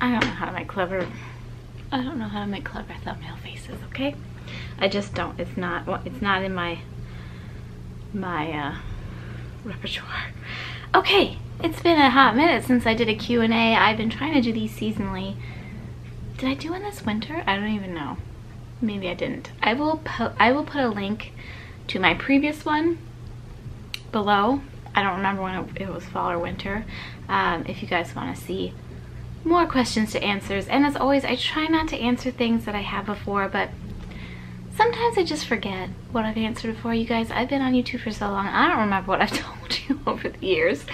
I don't know how to make clever. I don't know how to make clever thumbnail faces. Okay, I just don't. It's not in my repertoire. Okay, it's been a hot minute since I did a Q&A. I've been trying to do these seasonally. Did I do one this winter? I don't even know. Maybe I didn't. I will put a link to my previous one below. I don't remember when it was fall or winter. If you guys want to see more questions to answers. And as always, I try not to answer things that I have before, but sometimes I just forget what I've answered before. You guys, I've been on YouTube for so long, I don't remember what I've told you over the years.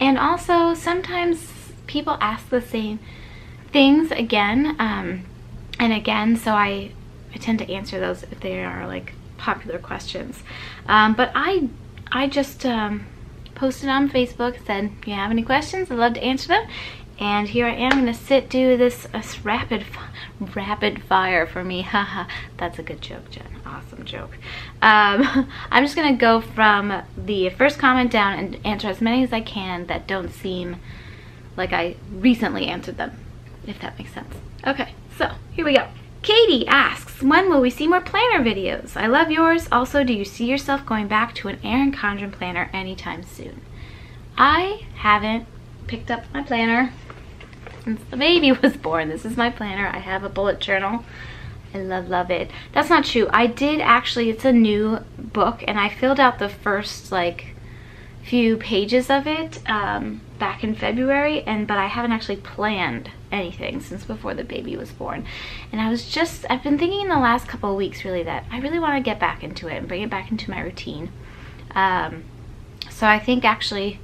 And also, sometimes people ask the same things again and again, so I tend to answer those if they are like popular questions. But I just posted on Facebook, said, if you have any questions, I'd love to answer them. And here I am, gonna do this rapid fire for me. Haha, that's a good joke, Jen. Awesome joke. I'm just gonna go from the first comment down and answer as many as I can that don't seem like I recently answered them, if that makes sense. Okay, so here we go. Katie asks, when will we see more planner videos? I love yours. Also, do you see yourself going back to an Erin Condren planner anytime soon? I haven't picked up my planner since the baby was born. This is my planner. I have a bullet journal. I love it. That's not true. I did actually, it's a new book, and I filled out the first like few pages of it back in February, but I haven't actually planned anything since before the baby was born. And I've been thinking in the last couple of weeks really that I really want to get back into it and bring it back into my routine. So I think actually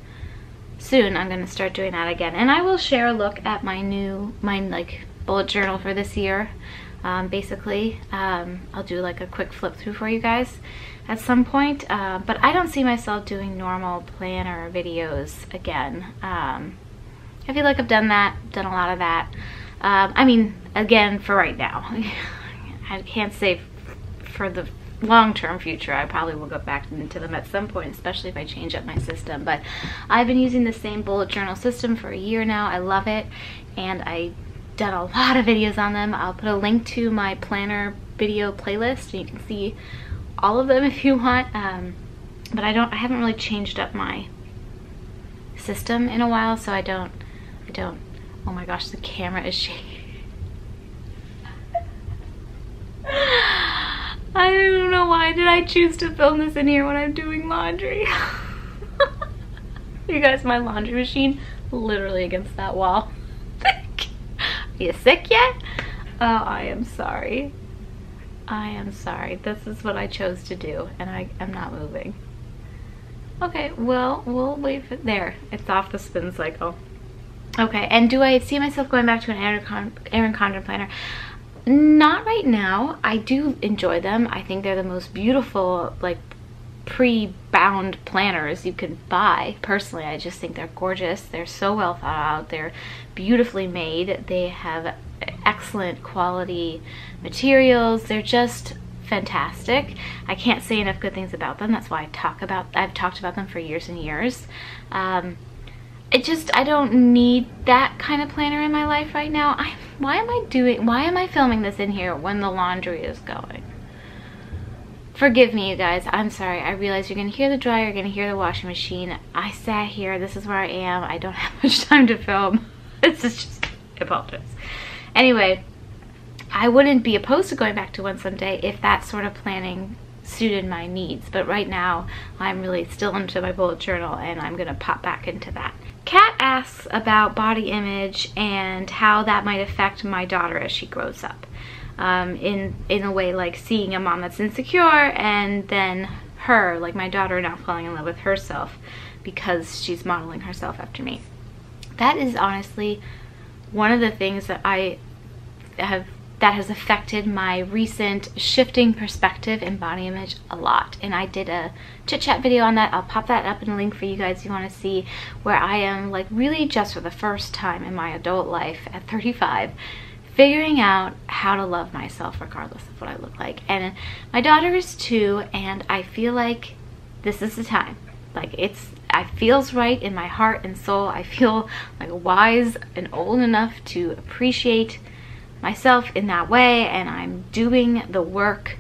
soon I'm going to start doing that again, and I will share a look at my new like bullet journal for this year. I'll do like a quick flip through for you guys at some point, but I don't see myself doing normal planner videos again. I feel like I've done a lot of that. I mean, again, for right now. I can't say for the long-term future. I probably will go back into them at some point, especially if I change up my system, but I've been using the same bullet journal system for a year now. I love it, and I've done a lot of videos on them. I'll put a link to my planner video playlist, and you can see all of them if you want, but I haven't really changed up my system in a while, so I don't, oh my gosh, the camera is shaking. I don't know why did I choose to film this in here when I'm doing laundry. You guys, my laundry machine literally against that wall. You sick yet? Oh, I am sorry. I am sorry. This is what I chose to do, and I am not moving. Okay, well, we'll leave it there. It's off the spin cycle. Okay, and do I see myself going back to an Erin Condren planner? Not right now. I do enjoy them. I think they're the most beautiful, like, pre-bound planners you can buy. Personally, I just think they're gorgeous. They're so well thought out. They're beautifully made. They have excellent quality materials. They're just fantastic. I can't say enough good things about them. That's why I've talked about them for years and years. I don't need that kind of planner in my life right now. Why am I filming this in here when the laundry is going? Forgive me, you guys. I'm sorry. I realize you're going to hear the dryer, you're going to hear the washing machine. I sat here. This is where I am. I don't have much time to film. This is just, I apologize. Anyway, I wouldn't be opposed to going back to one someday if that sort of planning suited my needs. But right now, I'm really still into my bullet journal, and I'm going to pop back into that. Kat asks about body image and how that might affect my daughter as she grows up. In a way, like seeing a mom that's insecure, and then her, like my daughter, now falling in love with herself because she's modeling herself after me. That is honestly one of the things that has affected my recent shifting perspective in body image a lot. And I did a chit chat video on that. I'll pop that up in a link for you guys if you want to see, where I am like really just for the first time in my adult life at 35, figuring out how to love myself regardless of what I look like. And my daughter is 2, and I feel like this is the time. Like, it's it feels right in my heart and soul. I feel like wise and old enough to appreciate myself in that way, and I'm doing the work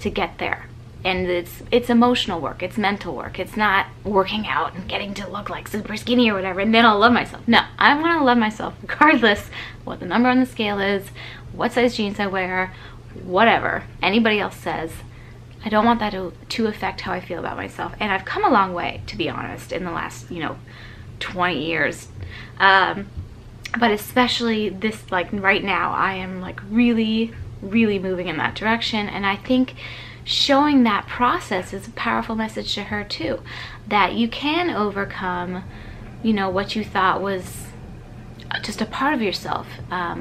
to get there. And it's emotional work, it's mental work. It's not working out and getting to look like super skinny or whatever, and then I'll love myself. No, I'm gonna love myself regardless what the number on the scale is, what size jeans I wear, whatever anybody else says. I don't want that to affect how I feel about myself. And I've come a long way, to be honest, in the last, 20 years. But especially this, right now, I am, really, really moving in that direction. And I think showing that process is a powerful message to her too, that you can overcome what you thought was just a part of yourself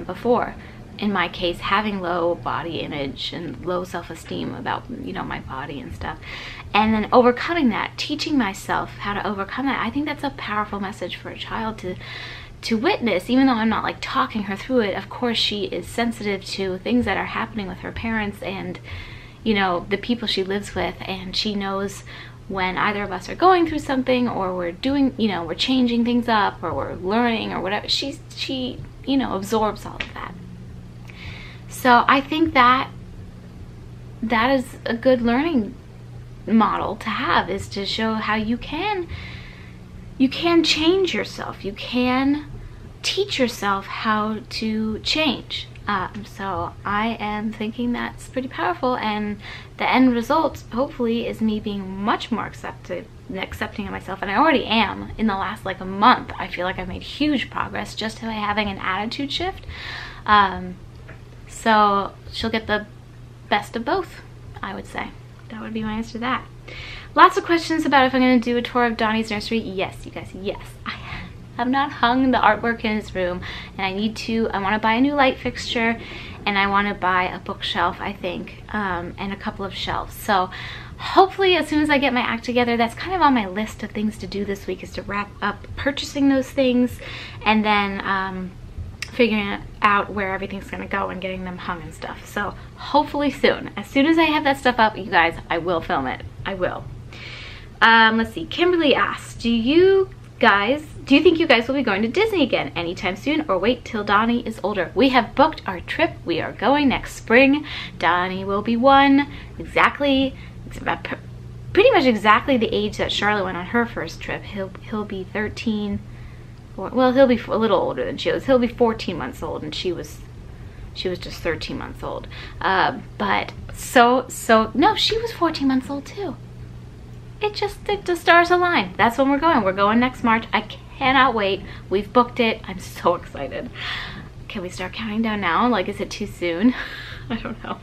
before. In my case, having low body image and low self-esteem about my body and stuff, and then overcoming that, teaching myself how to overcome that. I think that's a powerful message for a child to witness, even though I'm not talking her through it. Of course, she is sensitive to things that are happening with her parents and the people she lives with, and she knows when either of us are going through something, or we're doing, we're changing things up, or we're learning or whatever. She absorbs all of that. So I think that is a good learning model to have, is to show how you can change yourself. You can teach yourself how to change. So I am thinking that's pretty powerful, and the end result hopefully is me being much more accepting of myself. And I already am. In the last a month, I feel like I've made huge progress just by having an attitude shift. So she'll get the best of both, I would say. That would be my answer to that. Lots of questions about if I'm going to do a tour of Donny's nursery. Yes, you guys, yes. I've not hung the artwork in his room, and I want to buy a new light fixture, and I want to buy a bookshelf, I think, and a couple of shelves. So hopefully as soon as I get my act together, that's kind of on my list of things to do this week, is to wrap up purchasing those things, and then figuring out where everything's going to go and getting them hung and stuff. So hopefully soon. As soon as I have that stuff up, you guys, I will film it. I will. Let's see. Kimberly asks, do you think you guys will be going to Disney again anytime soon, or wait till Donny is older? We have booked our trip. We are going next spring. Donny will be 1, pretty much exactly the age that Charlotte went on her first trip. He'll be 13. Well, he'll be a little older than she was. He'll be 14 months old, and she was just 13 months old. No, she was 14 months old too. The stars align. That's when we're going. We're going next March. I cannot wait. We've booked it. I'm so excited. Can we start counting down now? Is it too soon? I don't know.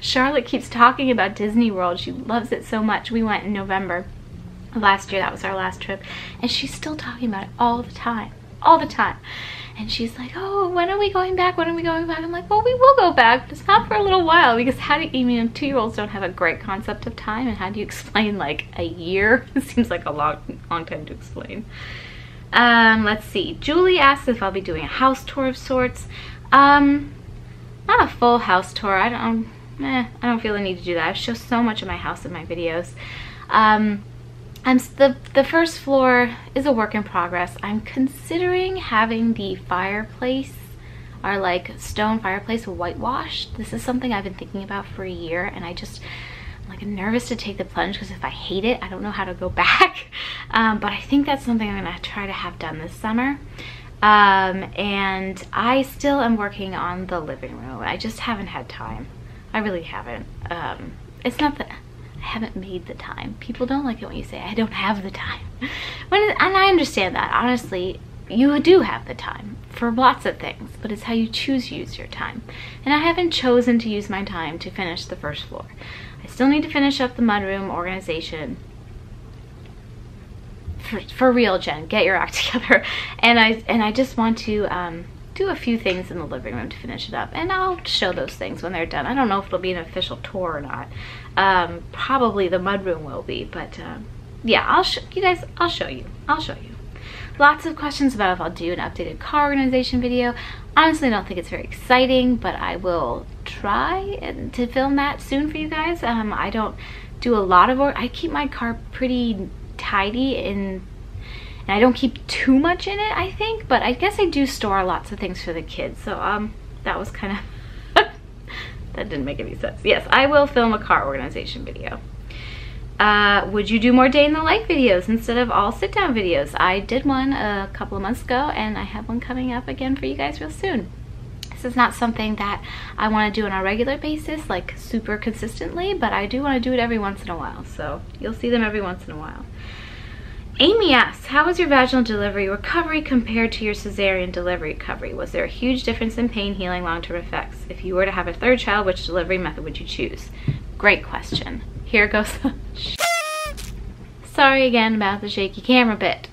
Charlotte keeps talking about Disney World. She loves it so much. We went in November. Last year, that was our last trip, and she's still talking about it all the time. And she's like, oh, when are we going back? I'm like, well, we will go back, but it's not for a little while, because how do 2-year-olds don't have a great concept of time, and how do you explain a year? It seems like a long time to explain. Let's see. Julie asks if I'll be doing a house tour of sorts. Not a full house tour. I don't feel the need to do that. I show so much of my house in my videos. The first floor is a work in progress. I'm considering having the fireplace, our stone fireplace, whitewashed. This is something I've been thinking about for a year, and I'm nervous to take the plunge, because if I hate it, I don't know how to go back. But I think that's something I'm gonna try to have done this summer. And I still am working on the living room. I just haven't had time. I really haven't. It's not that I haven't made the time. People don't like it when you say, I don't have the time. And I understand that. Honestly, you do have the time for lots of things, but it's how you choose to use your time. And I haven't chosen to use my time to finish the first floor. I still need to finish up the mudroom organization. For real, Jen, get your act together. And I just want to do a few things in the living room to finish it up, and I'll show those things when they're done. I don't know if it'll be an official tour or not. Probably the mudroom will be, but yeah, I'll show you. Lots of questions about if I'll do an updated car organization video. Honestly, I don't think it's very exciting, but I will try to film that soon for you guys. I don't do a lot of work. I keep my car pretty tidy in And I don't keep too much in it, I think, but I guess I do store lots of things for the kids. So that was kind of, that didn't make any sense. Yes, I will film a car organization video. Would you do more day in the life videos instead of all sit down videos? I did one a couple of months ago, and I have one coming up again for you guys real soon. This is not something that I want to do on a regular basis, like super consistently, but I do want to do it every once in a while. So you'll see them every once in a while. Amy asks, how was your vaginal delivery recovery compared to your cesarean delivery recovery? Was there a huge difference in pain, healing, long-term effects? If you were to have a third child, which delivery method would you choose? Great question. Here goes the sorry again about the shaky camera bit.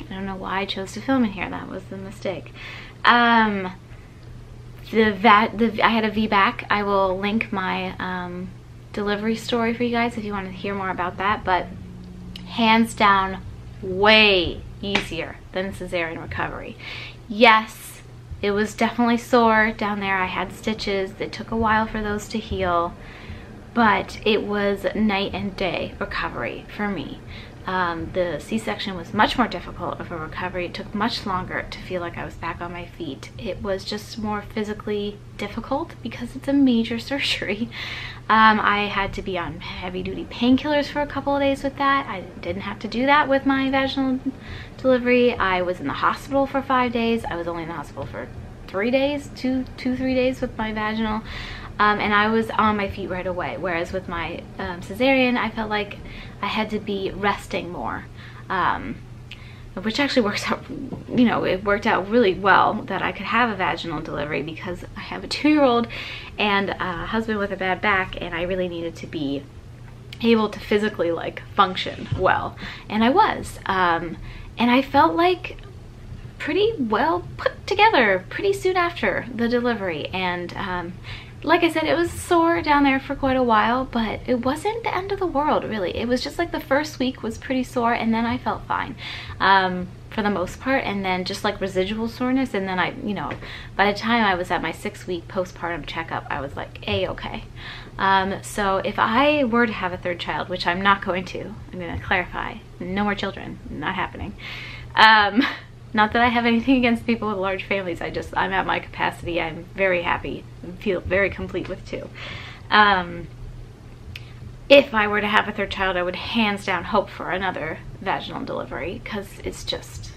I don't know why I chose to film in here. That was the mistake. I had a VBAC. I will link my delivery story for you guys if you want to hear more about that, but hands down, way easier than cesarean recovery. Yes, it was definitely sore down there. I had stitches. It took a while for those to heal, but it was night and day recovery for me. The C-section was much more difficult of a recovery. It took much longer to feel like I was back on my feet. It was just more physically difficult because it's a major surgery. I had to be on heavy-duty painkillers for a couple of days with that. I didn't have to do that with my vaginal delivery. I was in the hospital for 5 days. I was only in the hospital for 3 days, two, 3 days with my vaginal. And I was on my feet right away, whereas with my cesarean, I felt like I had to be resting more, which actually works out, you know, it worked out really well that I could have a vaginal delivery because I have a 2-year-old and a husband with a bad back, and I really needed to be able to physically, like, function well, and I was, and I felt like pretty well put together pretty soon after the delivery, and like I said, it was sore down there for quite a while, but it wasn't the end of the world, really. It was just like the first week was pretty sore, and then I felt fine for the most part, and then just like residual soreness, and then I, you know, by the time I was at my 6-week postpartum checkup, I was like, A-okay. So if I were to have a third child, which I'm not going to, I'm going to clarify, no more children, not happening. Not that I have anything against people with large families. I'm at my capacity. I'm very happy. I feel very complete with 2. If I were to have a third child, I would hands down hope for another vaginal delivery because it's just,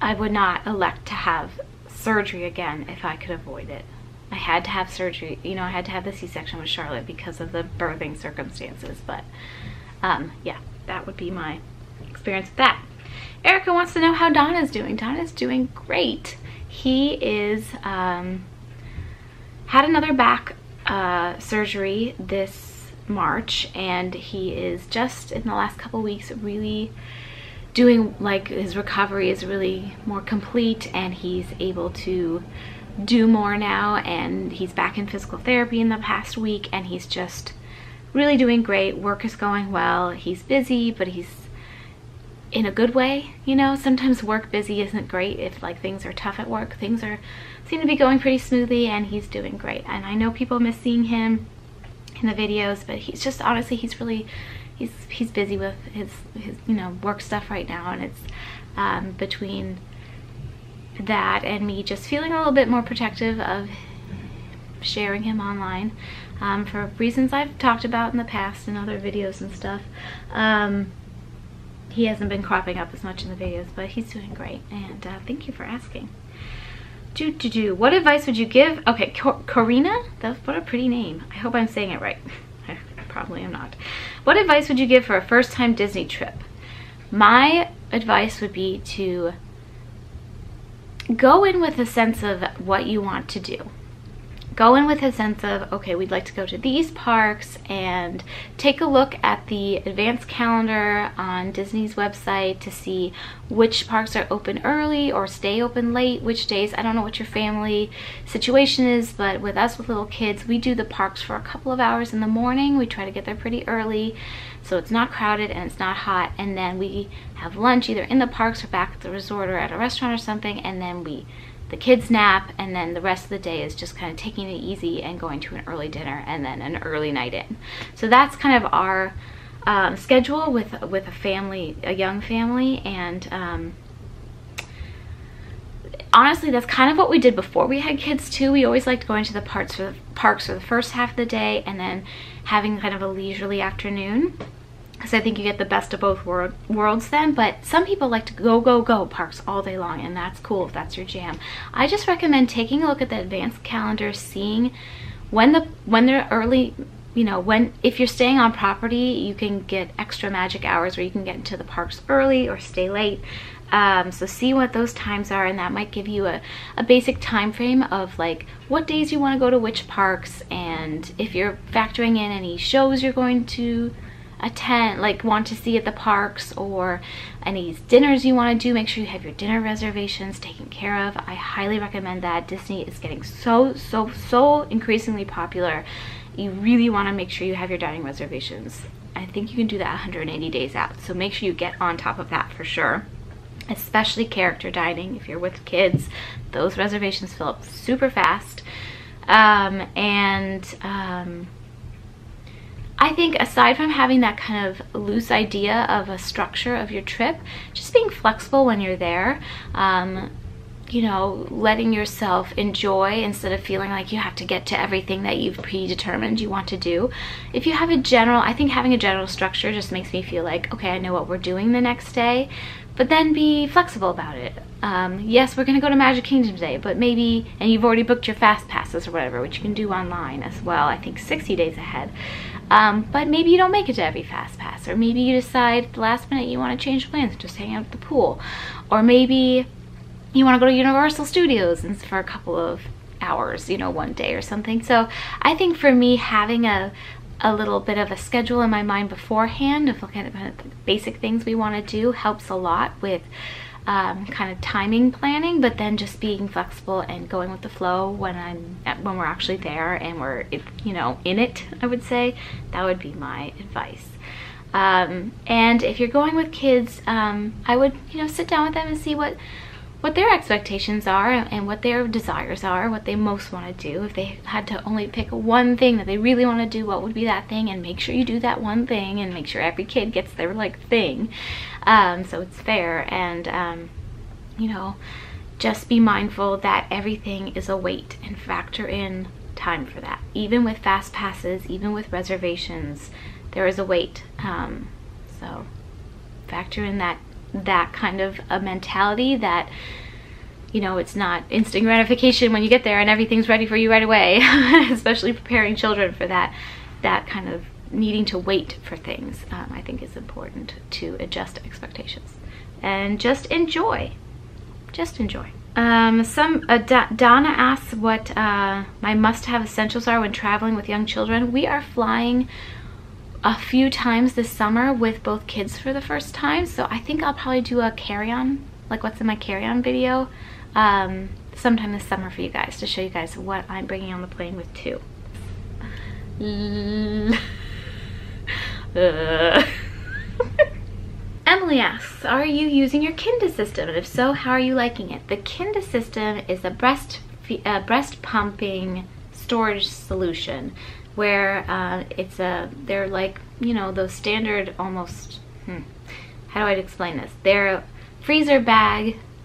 I would not elect to have surgery again if I could avoid it. I had to have surgery. You know, I had to have the C-section with Charlotte because of the birthing circumstances. But yeah, that would be my experience with that. Erica wants to know how Donna's doing. Donna's doing great. He is had another back surgery this March, and he is just in the last couple weeks really doing, like, his recovery is really more complete, and he's able to do more now, and he's back in physical therapy in the past week, and he's just really doing great. Work is going well. He's busy, but he's in a good way, you know. Sometimes work busy isn't great if, like, things are tough at work. Things are seem to be going pretty smoothly, and he's doing great. And I know people miss seeing him in the videos, but he's just, honestly, he's really, he's busy with his you know, work stuff right now, and it's between that and me just feeling a little bit more protective of sharing him online for reasons I've talked about in the past in other videos and stuff. He hasn't been cropping up as much in the videos, but he's doing great, and thank you for asking. What advice would you give? Okay, Corina? That's, what a pretty name. I hope I'm saying it right. I probably am not. What advice would you give for a first-time Disney trip? My advice would be to go in with a sense of what you want to do. Go in with a sense of, okay, we'd like to go to these parks, and take a look at the advanced calendar on Disney's website to see which parks are open early or stay open late, which days. I don't know what your family situation is, but with us with little kids, we do the parks for a couple of hours in the morning. We try to get there pretty early so it's not crowded and it's not hot, and then we have lunch either in the parks or back at the resort or at a restaurant or something, and then the kids nap, and then the rest of the day is just kind of taking it easy and going to an early dinner and then an early night in. So that's kind of our schedule with a family, a young family, and honestly, that's kind of what we did before we had kids too. We always liked going to the parks for the first half of the day and then having kind of a leisurely afternoon, because I think you get the best of both worlds then. But some people like to go parks all day long, and that's cool if that's your jam. I just recommend taking a look at the advanced calendar, seeing when they're early, you know, if you're staying on property, you can get extra magic hours where you can get into the parks early or stay late. So see what those times are, and that might give you a basic time frame of like what days you want to go to which parks, and if you're factoring in any shows you're going to attend, like want to see at the parks, or any dinners you want to do. Make sure you have your dinner reservations taken care of. I highly recommend that. Disney is getting so increasingly popular. You really want to make sure you have your dining reservations. I think you can do that 180 days out, so make sure you get on top of that for sure, especially character dining. If you're with kids, those reservations fill up super fast. I think aside from having that kind of loose idea of a structure of your trip, just being flexible when you're there, you know, letting yourself enjoy instead of feeling like you have to get to everything that you've predetermined you want to do. If you have I think having a general structure just makes me feel like, okay, I know what we're doing the next day, but then be flexible about it. Yes, we're gonna go to Magic Kingdom today, but maybe, and you've already booked your fast passes or whatever, which you can do online as well, I think 60 days ahead. But maybe you don't make it to every fast pass, or maybe you decide at the last minute you want to change plans, just hang out at the pool, or maybe you want to go to Universal Studios for a couple of hours, you know, one day or something. So I think for me, having a little bit of a schedule in my mind beforehand of looking at the basic things we want to do helps a lot with kind of timing planning, but then just being flexible and going with the flow when we're actually there and we're, you know, in it. I would say that would be my advice. And if you're going with kids, I would, you know, sit down with them and see what their expectations are and what their desires are, what they most want to do. If they had to only pick one thing that they really want to do, what would be that thing? And make sure you do that one thing, and make sure every kid gets their like thing, so it's fair. And you know, just be mindful that everything is a wait, and factor in time for that. Even with fast passes, even with reservations, there is a wait. So factor in that kind of a mentality that, you know, it's not instant gratification when you get there and everything's ready for you right away. Especially preparing children for that kind of needing to wait for things. I think it's important to adjust expectations and just enjoy. Donna asks what my must-have essentials are when traveling with young children. We are flying a few times this summer with both kids for the first time, so I think I'll probably do a carry-on, like what's in my carry-on video, sometime this summer for you guys, to show you guys what I'm bringing on the plane with too. Emily asks, are you using your Kiinde system, and if so, how are you liking it? The Kiinde system is a breast pumping storage solution, where they're like, you know, those standard almost, how do I explain this? They're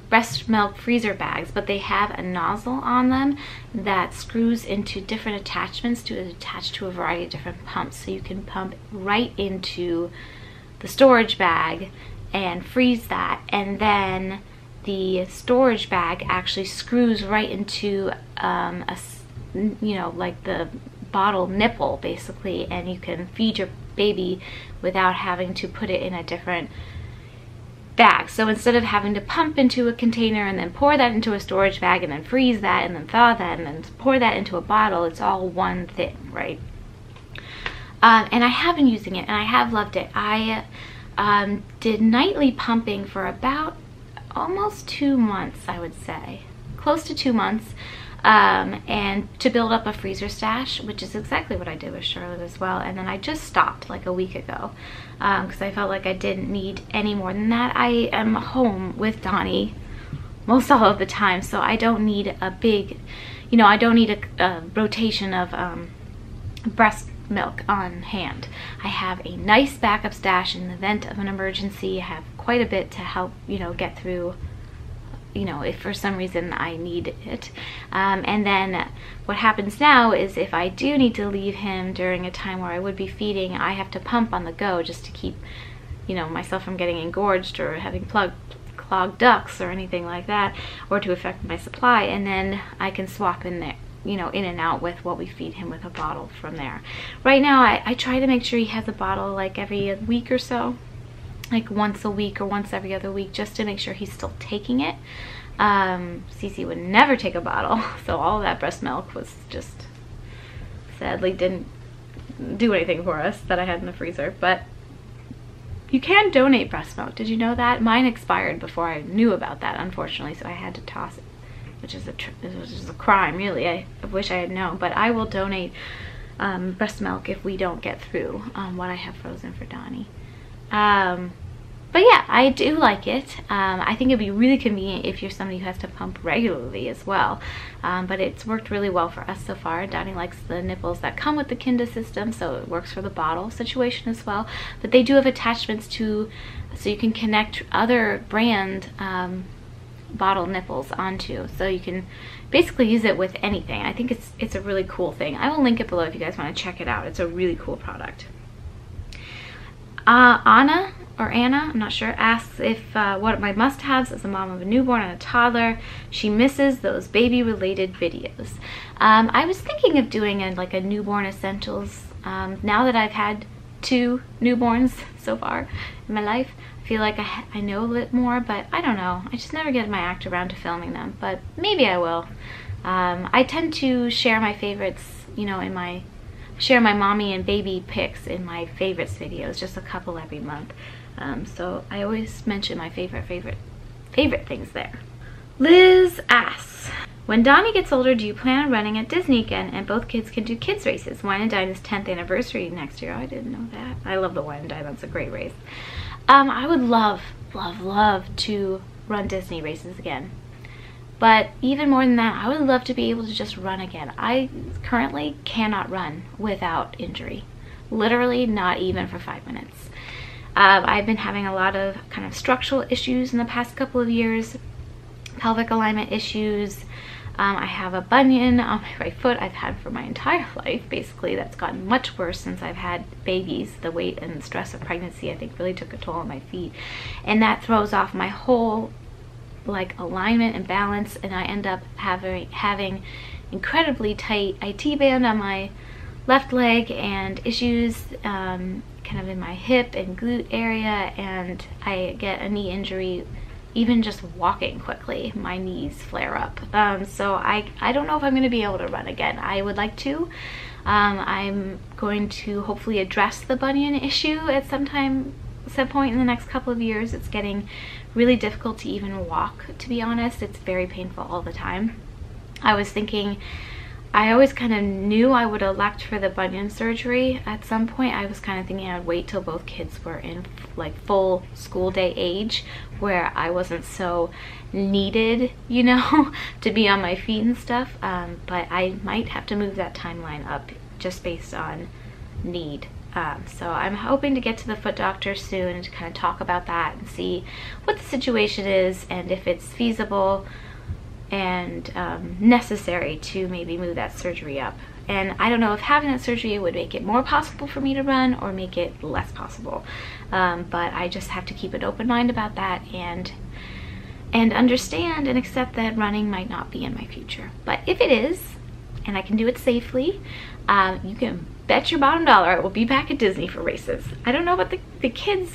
breast milk freezer bags, but they have a nozzle on them that screws into different attachments to attach to a variety of different pumps. So you can pump right into the storage bag and freeze that, and then the storage bag actually screws right into you know, like the bottle nipple basically, and you can feed your baby without having to put it in a different bag. So instead of having to pump into a container and then pour that into a storage bag and then freeze that and then thaw that and then pour that into a bottle, it's all one thing, right? And I have been using it, and I have loved it. I did nightly pumping for about almost 2 months, I would say, close to 2 months. And to build up a freezer stash, which is exactly what I did with Charlotte as well. And then I just stopped like a week ago because I felt like I didn't need any more than that. I am home with Donny most all of the time, so I don't need a big, you know, I don't need a rotation of breast milk on hand. I have a nice backup stash in the event of an emergency. I have quite a bit to help, you know, get through, you know, if for some reason I need it. And then what happens now is if I do need to leave him during a time where I would be feeding, I have to pump on the go just to keep, you know, myself from getting engorged or having clogged ducts or anything like that, or to affect my supply. And then I can swap in there, you know, in and out with what we feed him with a bottle from there. Right now, I try to make sure he has a bottle like every week or so, like once a week or once every other week, just to make sure he's still taking it. Cece would never take a bottle, so all that breast milk was just, sadly, didn't do anything for us that I had in the freezer. But you can donate breast milk. Did you know that? Mine expired before I knew about that, unfortunately, so I had to toss it, which is a crime, really. I wish I had known, but I will donate breast milk if we don't get through what I have frozen for Donny. But yeah, I do like it. I think it'd be really convenient if you're somebody who has to pump regularly as well. But it's worked really well for us so far. Donny likes the nipples that come with the Kiinde system, so it works for the bottle situation as well. But they do have attachments to, so you can connect other brand bottle nipples onto. So you can basically use it with anything. I think it's a really cool thing. I will link it below if you guys want to check it out. It's a really cool product. Anna, I'm not sure, asks if what my must-haves as a mom of a newborn and a toddler. She misses those baby-related videos. I was thinking of doing like a newborn essentials. Now that I've had 2 newborns so far in my life, I feel like I know a bit more, but I don't know. I just never get my act around to filming them, but maybe I will. I tend to share my favorites, you know, share my mommy and baby pics in my favorites videos, just a couple every month. So I always mention my favorite things there. Liz asks, when Donny gets older, do you plan on running at Disney again and both kids can do kids races? Wine and Dine's 10th anniversary next year. Oh, I didn't know that. I love the Wine and Dine. That's a great race. I would love to run Disney races again. But even more than that, I would love to be able to just run again. I currently cannot run without injury. Literally not even for 5 minutes. I've been having a lot of kind of structural issues in the past couple of years, pelvic alignment issues. I have a bunion on my right foot I've had for my entire life, basically. That's gotten much worse since I've had babies. The weight and the stress of pregnancy, I think, really took a toll on my feet. And that throws off my whole like alignment and balance, and I end up having incredibly tight IT band on my left leg and issues kind of in my hip and glute area, and I get a knee injury. Even just walking quickly, my knees flare up. So I don't know if I'm gonna be able to run again. I would like to. I'm going to hopefully address the bunion issue at some point in the next couple of years. It's getting really difficult to even walk, to be honest. It's very painful all the time. I was thinking, I always kind of knew I would elect for the bunion surgery at some point. I was kind of thinking I'd wait till both kids were in like full school day age, where I wasn't so needed, you know, to be on my feet and stuff. But I might have to move that timeline up just based on need. So I'm hoping to get to the foot doctor soon to kind of talk about that and see what the situation is and if it's feasible and necessary to maybe move that surgery up. And I don't know if having that surgery would make it more possible for me to run or make it less possible. But I just have to keep an open mind about that and understand and accept that running might not be in my future. But if it is, and I can do it safely, you can bet your bottom dollar I will be back at Disney for races. I don't know about the kids.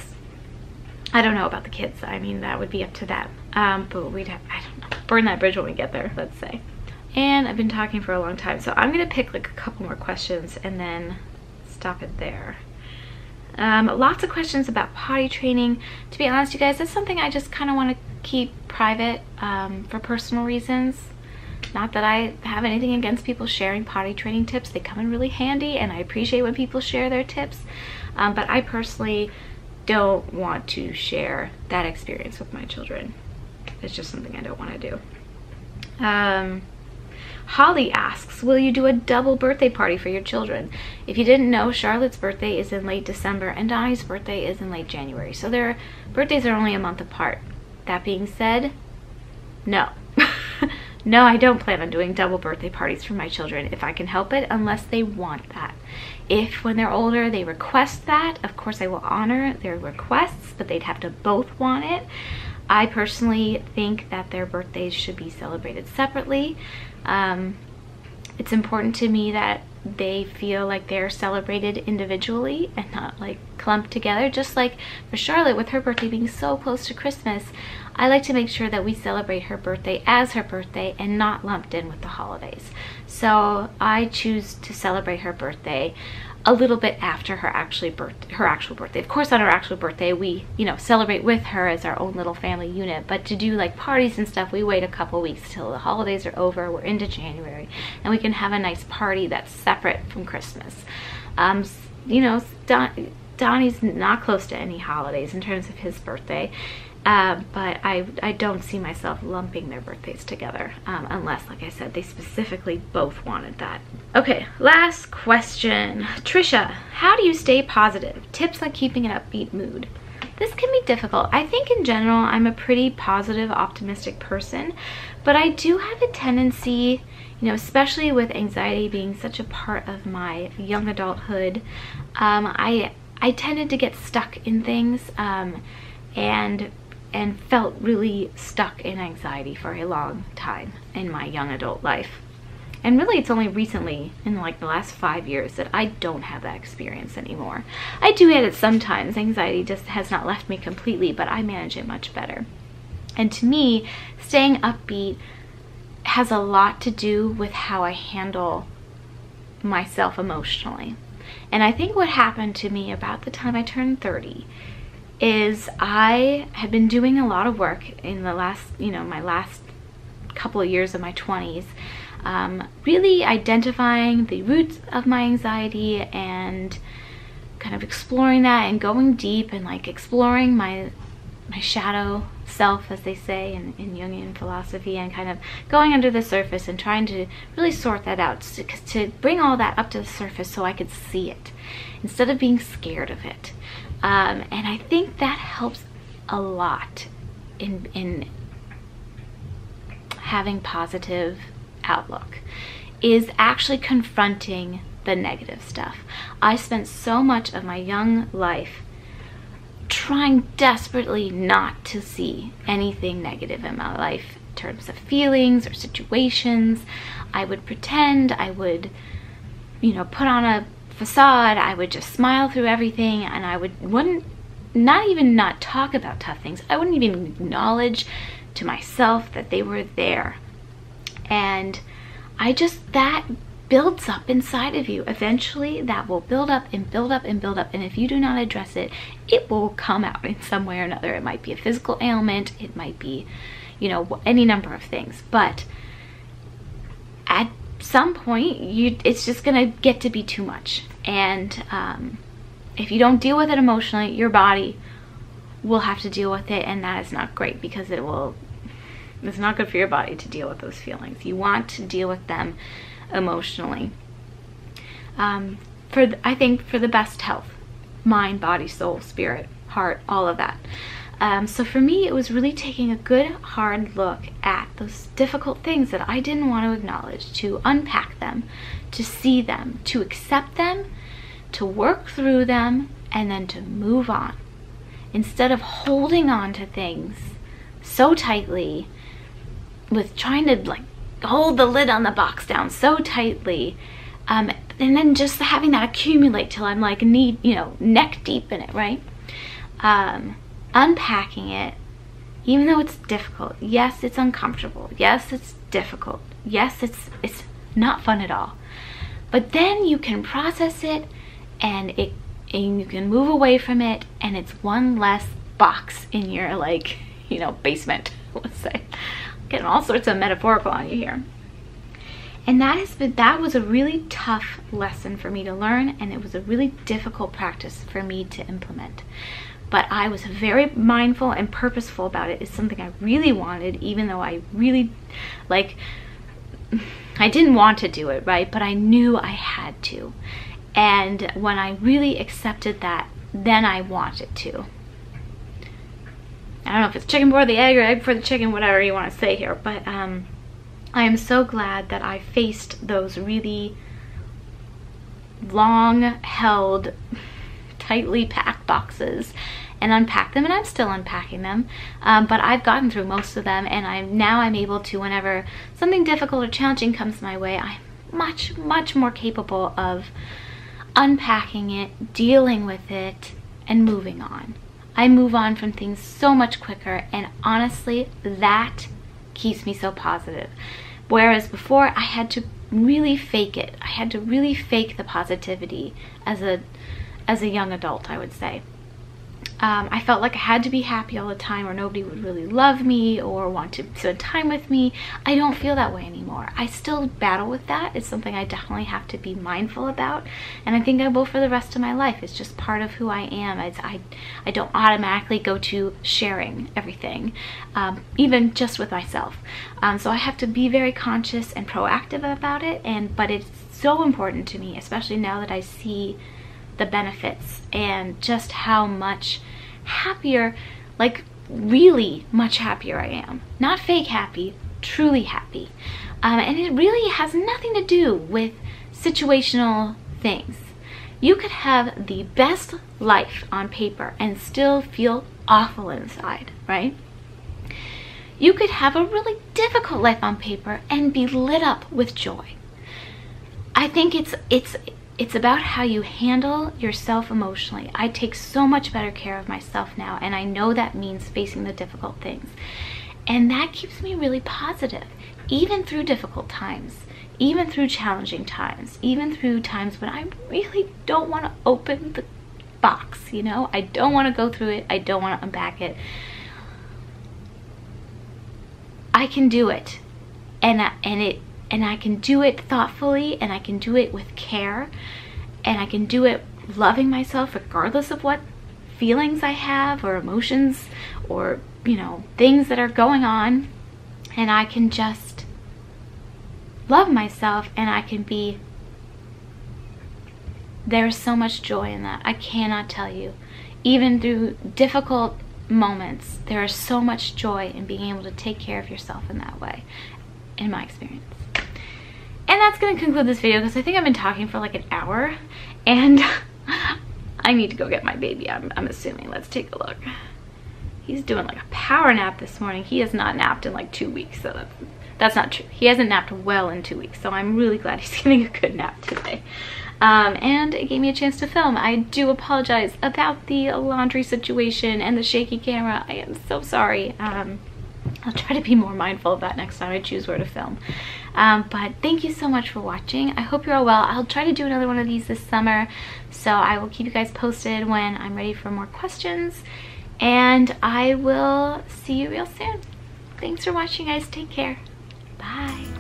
I don't know about the kids. I mean, that would be up to them. But we'd have, I don't know, burn that bridge when we get there, let's say. And I've been talking for a long time, so I'm gonna pick like a couple more questions and then stop it there. Lots of questions about potty training. To be honest, you guys, that's something I just kind of want to keep private for personal reasons. Not that I have anything against people sharing potty training tips. They come in really handy, and I appreciate when people share their tips. But I personally don't want to share that experience with my children. It's just something I don't want to do. Holly asks, will you do a double birthday party for your children? If you didn't know, Charlotte's birthday is in late December and Donnie's birthday is in late January. So their birthdays are only a month apart. That being said, no. No, I don't plan on doing double birthday parties for my children if I can help it, unless they want that. If when they're older they request that, of course I will honor their requests, but they'd have to both want it. I personally think that their birthdays should be celebrated separately. It's important to me that they feel like they're celebrated individually and not like clumped together. Just like for Charlotte, with her birthday being so close to Christmas, I like to make sure that we celebrate her birthday as her birthday and not lumped in with the holidays. So I choose to celebrate her birthday a little bit after her actual birthday. Of course, on her actual birthday, we, you know, celebrate with her as our own little family unit, but to do like parties and stuff, we wait a couple weeks till the holidays are over, we're into January, and we can have a nice party that's separate from Christmas. You know, Donnie's not close to any holidays in terms of his birthday, but I don't see myself lumping their birthdays together, unless, like I said, they specifically both wanted that. Okay, last question. Trisha, how do you stay positive? Tips on keeping an upbeat mood. This can be difficult. I think in general, I'm a pretty positive, optimistic person, but I do have a tendency, you know, especially with anxiety being such a part of my young adulthood, I tended to get stuck in things, and felt really stuck in anxiety for a long time in my young adult life. And really it's only recently, in like the last 5 years, that I don't have that experience anymore. I do get it sometimes. Anxiety just has not left me completely, but I manage it much better. And to me, staying upbeat has a lot to do with how I handle myself emotionally. And I think what happened to me about the time I turned 30 is I had been doing a lot of work in the last, you know, my last couple of years of my 20s, really identifying the roots of my anxiety and kind of exploring that and going deep and like exploring my shadow self, as they say in Jungian philosophy, and kind of going under the surface and trying to really sort that out, to bring all that up to the surface so I could see it instead of being scared of it. And I think that helps a lot in having positive outlook, is actually confronting the negative stuff. I spent so much of my young life trying desperately not to see anything negative in my life in terms of feelings or situations. I would pretend, I would, you know, put on a facade, I would just smile through everything, and I wouldn't not even not talk about tough things. I wouldn't even acknowledge to myself that they were there. And I just, that builds up inside of you. Eventually that will build up and build up and build up, and if you do not address it, it will come out in some way or another. It might be a physical ailment, it might be, you know, any number of things, but at some point it's just gonna get to be too much. And if you don't deal with it emotionally, your body will have to deal with it, and that is not great, because it's not good for your body to deal with those feelings. You want to deal with them emotionally, I think for the best health, mind, body, soul, spirit, heart, all of that. So for me, it was really taking a good hard look at those difficult things that I didn't want to acknowledge, to unpack them, to see them, to accept them, to work through them, and then to move on. Instead of holding on to things so tightly, with trying to like hold the lid on the box down so tightly, and then just having that accumulate till I'm like neck deep in it, right? Unpacking it, even though it's difficult. Yes, it's uncomfortable. Yes, it's difficult. Yes, it's not fun at all. But then you can process it, and you can move away from it, and it's one less box in your, like, you know, basement, let's say. Getting all sorts of metaphorical on you here. And that was a really tough lesson for me to learn, and it was a really difficult practice for me to implement. But I was very mindful and purposeful about it. It's something I really wanted, even though I really, like, I didn't want to do it, right? But I knew I had to. And when I really accepted that, then I wanted to. I don't know if it's chicken before the egg or egg before the chicken, whatever you want to say here, but I am so glad that I faced those really long-held, tightly packed boxes and unpacked them, and I'm still unpacking them, but I've gotten through most of them, and I'm able to, whenever something difficult or challenging comes my way, I'm much, much more capable of unpacking it, dealing with it, and moving on. I move on from things so much quicker, and honestly, that keeps me so positive. Whereas before, I had to really fake it. I had to really fake the positivity as a young adult, I would say. I felt like I had to be happy all the time, or nobody would really love me or want to spend time with me. I don't feel that way anymore. I still battle with that. It's something I definitely have to be mindful about, and I think I will for the rest of my life. It's just part of who I am. I don't automatically go to sharing everything, even just with myself. So I have to be very conscious and proactive about it, but it's so important to me, especially now that I see the benefits and just how much happier, like really much happier I am. Not fake happy, truly happy. And it really has nothing to do with situational things. You could have the best life on paper and still feel awful inside, right? You could have a really difficult life on paper and be lit up with joy. I think it's about how you handle yourself emotionally. I take so much better care of myself now, and I know that means facing the difficult things. And that keeps me really positive, even through difficult times, even through challenging times, even through times when I really don't want to open the box, you know? I don't want to go through it. I don't want to unpack it. I can do it, and I can do it thoughtfully, and I can do it with care, and I can do it loving myself regardless of what feelings I have or emotions or, you know, things that are going on. And I can just love myself, and I can be... There's so much joy in that. I cannot tell you. Even through difficult moments, there is so much joy in being able to take care of yourself in that way, in my experience. And that's going to conclude this video, because I think I've been talking for like an hour, and I need to go get my baby, I'm assuming. Let's take a look. He's doing like a power nap this morning. He has not napped in like 2 weeks, so that's not true. He hasn't napped well in 2 weeks, so I'm really glad he's getting a good nap today. And it gave me a chance to film. I do apologize about the laundry situation and the shaky camera. I am so sorry. I'll try to be more mindful of that next time I choose where to film. But thank you so much for watching. I hope you're all well. I'll try to do another one of these this summer, so I will keep you guys posted when I'm ready for more questions. And I will see you real soon. Thanks for watching, guys. Take care. Bye.